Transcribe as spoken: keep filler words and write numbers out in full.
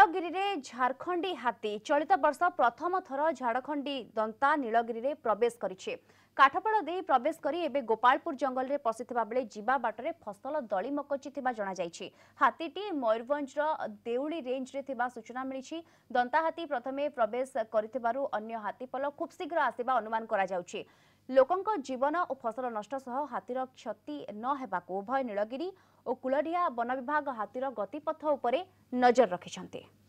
नीलगिरी में झारखंडी हाथी चलित वर्ष प्रथम थर झारखंडी दंता नीलगिरी में प्रवेश करिछे। काठपड़ दे प्रवेश करी एबे गोपालपुर जंगल रे पसिथिबा बेले जीवा बाटरे फसल दली मकचिथिबा जणा जायछि। हाथीटी मयूरवंज रो देउली रेंज रे थिबा सूचना मिलिछि। दंता हाथी प्रथमे प्रवेश करिथिबारु अन्य हाथी पल खूब शीघ्र आसीबा अनुमान करा जाउछि। लोकंक जीवन और फसल नष्ट सह हाथीर क्षति न हेबाकू उभय नीलगिरी और कुलोडिया वन विभाग हाथीर गतिपथ उपरे नजर रखिछन्ते।